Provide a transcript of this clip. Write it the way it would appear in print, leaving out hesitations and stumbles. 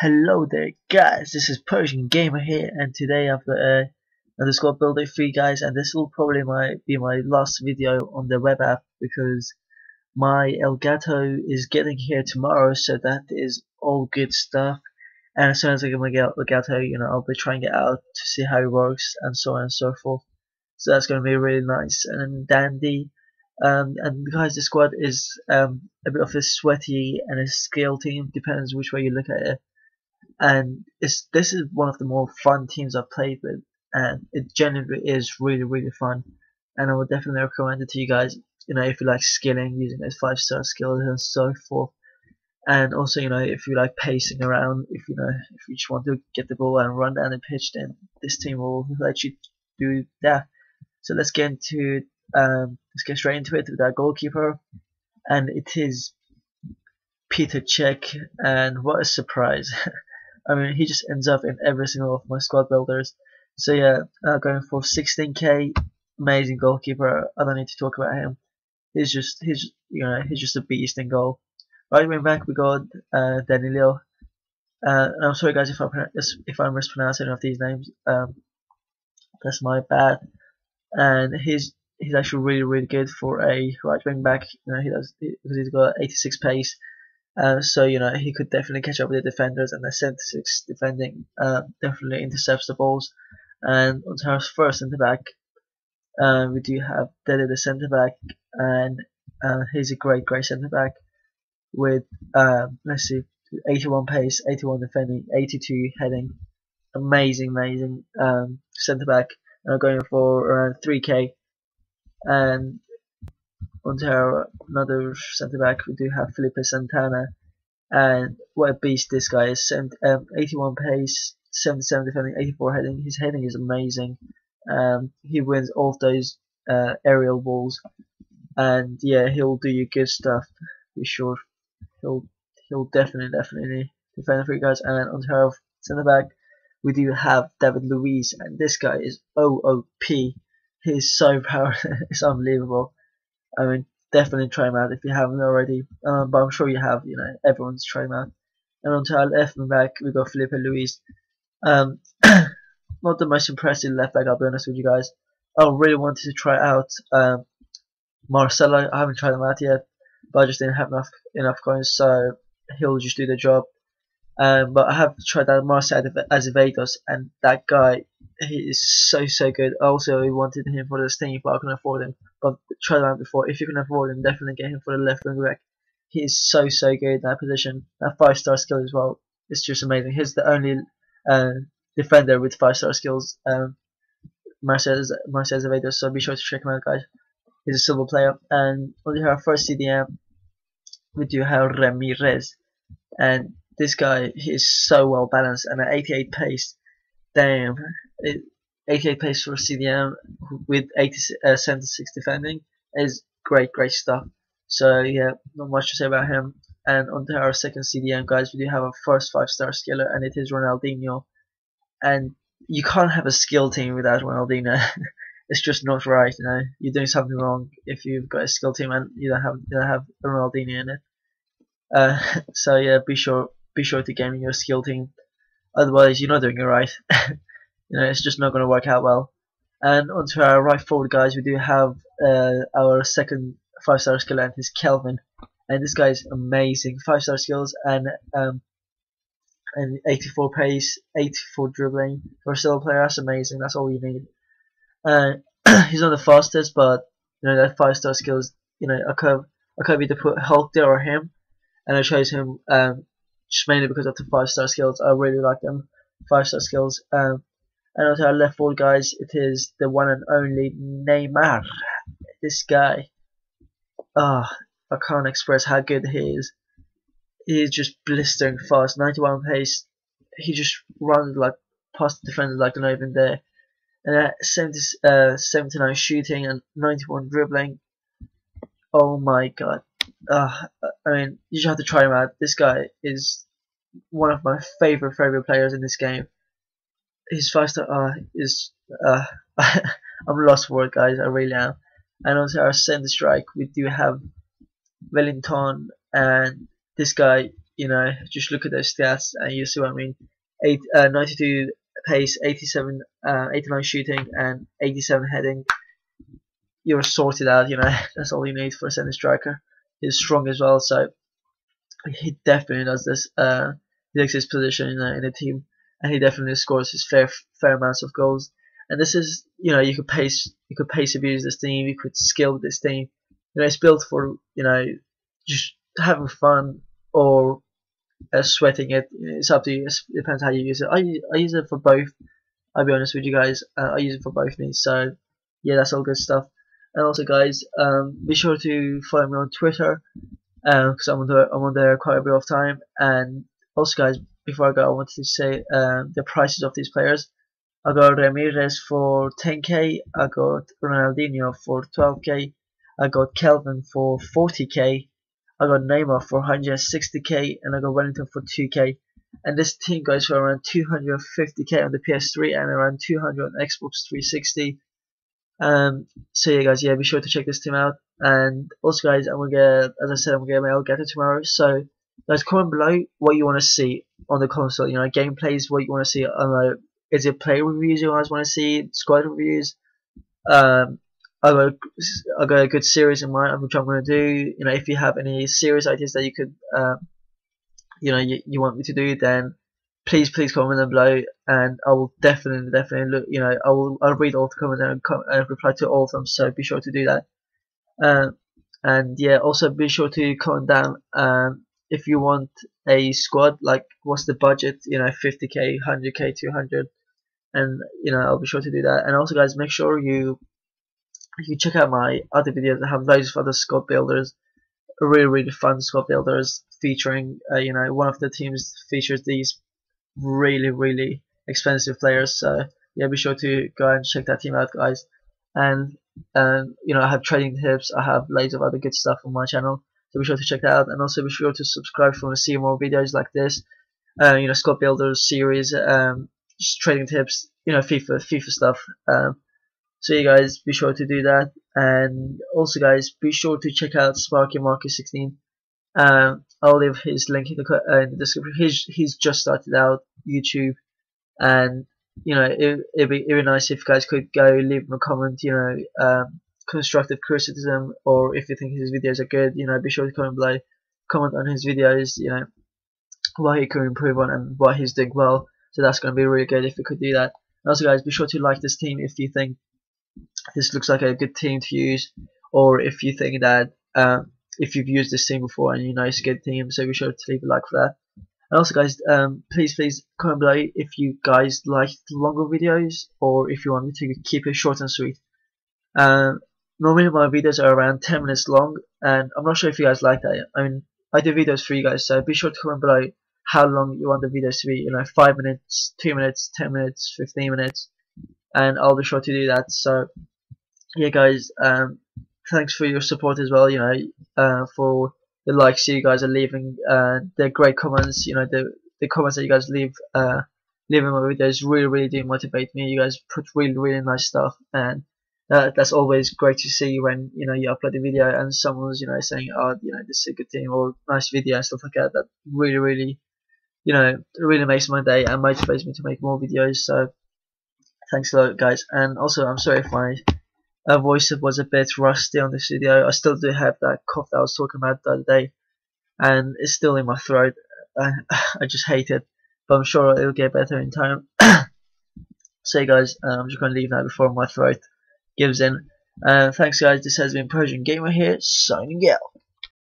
Hello there guys, this is Persian Gamer here, and today I've got another squad builder for you guys, and this will probably be my last video on the web app because my El Gato is getting here tomorrow, so that is all good stuff. And as soon as I get my El Gato, you know, I'll be trying it out to see how it works and so on and so forth. So that's going to be really nice and dandy. And guys, the squad is a bit of a sweaty and a skill team, depends which way you look at it. And this is one of the more fun teams I've played with, and it generally is really fun, and I would definitely recommend it to you guys, you know, if you like skilling, using those 5-star skills and so forth. And also, you know, if you like pacing around, if you just want to get the ball and run down the pitch, then this team will let you do that. So let's get into let's get straight into it with our goalkeeper, and it is Peter Cech, and what a surprise. I mean, he just ends up in every single of my squad builders. So yeah, going for 16k, amazing goalkeeper. I don't need to talk about him. He's just a beast in goal. Right wing back we got Danilo. And I'm sorry guys if I'm mispronouncing any of these names. That's my bad. And he's actually really good for a right wing back. You know, he does because he's got 86 pace. So you know, he could definitely catch up with the defenders, and the centre six defending definitely intercepts the balls. And on to our first centre back, we do have Dele the centre back, and he's a great centre back with let's see, 81 pace, 81 defending, 82 heading, amazing centre back. And I'm going for around 3k. And onto our another centre back, we do have Felipe Santana, and what a beast this guy is. 81 pace, 77 defending, 84 heading. His heading is amazing. He wins all of those aerial balls, and yeah, he'll do you good stuff for sure. He'll definitely defend for you guys. And onto our centre back, we do have David Luiz, and this guy is OOP. He is so powerful. It's unbelievable. I mean, definitely try him out if you haven't already, but I'm sure you have, you know, everyone's tried him out. And on to our left and back, we got Felipe Luis. Not the most impressive left back, I'll be honest with you guys. I really wanted to try out Marcelo. I haven't tried him out yet, but I just didn't have enough coins, so he'll just do the job. But I have tried out Marcio Azevedo, and that guy, he is so good. I also wanted him for this team, but I couldn't afford him. But tried him out before. If you can afford him, definitely get him for the left wing back. He is so good in that position. That 5-star skill as well, it's just amazing. He's the only defender with 5-star skills, Marcio Azevedo. So be sure to check him out, guys. He's a silver player. And on our first CDM, we do have Ramirez, and this guy, he is so well balanced, and at 88 pace, damn, 88 pace for a CDM with 76 defending is great stuff. So yeah, not much to say about him. And on to our second CDM, guys, we do have our first 5-star skiller, and it is Ronaldinho. And you can't have a skill team without Ronaldinho. It's just not right, you know. You're doing something wrong if you've got a skill team and you don't have Ronaldinho in it. So yeah, be sure to game in your skill team, otherwise you're not doing it right. You know, it's just not going to work out well. And onto our right forward, guys, we do have our second 5-star skill, and it's Kelvin, and this guy is amazing. 5-star skills and 84 pace, 84 dribbling for a solo player. That's amazing. That's all you need. He's not the fastest, but you know that 5-star skills. You know, I could either put Hulk there or him, and I chose him just mainly because of the 5-star skills. I really like them, 5-star skills. And onto our left forward, guys, it is the one and only Neymar. This guy, I can't express how good he is. He is just blistering fast, 91 pace. He just runs like past the defenders like they're not even there. And at 79 shooting and 91 dribbling. Oh my god. I mean, you just have to try him out. This guy is one of my favorite players in this game. His 5-star is I'm lost for it, guys. I really am. And onto our center strike, we do have Wellington, and this guy you know, just look at those stats and you see what I mean. 92 pace, 89 shooting, and 87 heading. You're sorted out, you know. That's all you need for a center striker. He's strong as well, so he definitely does this. He takes his position in the team, and he definitely scores his fair amounts of goals. And this is, you know, you could pace abuse this team, you could skill this team. You know, it's built for, you know, just having fun or sweating it. It's up to you. It depends how you use it. I use it for both. I'll be honest with you guys. I use it for both needs. So yeah, that's all good stuff. And also, guys, be sure to follow me on Twitter because I'm on there quite a bit of time. And also, guys, before I go, I wanted to say the prices of these players. I got Ramirez for 10k, I got Ronaldinho for 12k, I got Kelvin for 40k, I got Neymar for 160k, and I got Wellington for 2k. And this team goes for around 250k on the PS3 and around 200 on Xbox 360. So yeah, guys, be sure to check this team out. And also, guys, as I said, I'm gonna get my El Gato tomorrow. So guys, comment below what you want to see on the console. You know, gameplays, what you want to see. Is it player reviews you guys want to see? Squad reviews. I got a good series in mind, which I'm gonna do. You know, if you have any series ideas that you could, you know, you want me to do, then please comment them below, and I will definitely look, you know, I'll read all the comments and reply to all of them, so be sure to do that. And yeah, also be sure to comment down if you want a squad, like what's the budget, you know, 50k, 100k, 200, and you know, I'll be sure to do that. And also, guys, make sure you check out my other videos. I have loads of other squad builders, really fun squad builders featuring, you know, one of the teams features these really expensive players, so yeah, be sure to go and check that team out, guys. And you know, I have trading tips, I have loads of other good stuff on my channel, so be sure to check that out. And also be sure to subscribe if you want to see more videos like this, you know, squad builders series, just trading tips, you know, FIFA stuff. So you guys, be sure to do that. And also, guys, be sure to check out sparkymarc16. I'll leave his link in the description. He's just started out YouTube, and you know, it'd be nice if you guys could go leave him a comment, you know, constructive criticism, or if you think his videos are good, you know, be sure to comment below, comment on his videos, you know, what he could improve on and what he's doing well. So that's going to be really good if you could do that. And also, guys, be sure to like this team if you think this looks like a good team to use, or if you think that if you've used this team before and you know it's a good team, so be sure to leave a like for that. And also, guys, please comment below if you guys like longer videos, or if you want me to keep it short and sweet. Normally my videos are around 10 minutes long, and I'm not sure if you guys like that. I mean, I do videos for you guys, so be sure to comment below how long you want the videos to be, you know, 5 minutes, 2 minutes, 10 minutes, 15 minutes, and I'll be sure to do that. So yeah, guys, thanks for your support as well, you know, for the likes you guys are leaving, the great comments, you know, the comments that you guys leave in my videos really do motivate me. You guys put really nice stuff, and that's always great to see when, you know, you upload a video and someone's, you know, saying, oh, you know, this is a good team, or nice video and stuff like that. That really, you know, really makes my day and motivates me to make more videos. So thanks a lot, guys. And also, I'm sorry if my voice was a bit rusty on this video. I still do have that cough that I was talking about the other day, and it's still in my throat. I just hate it, but I'm sure it'll get better in time. So guys, I'm just going to leave that before my throat gives in. Thanks, guys. This has been Persian Gamer here, signing out.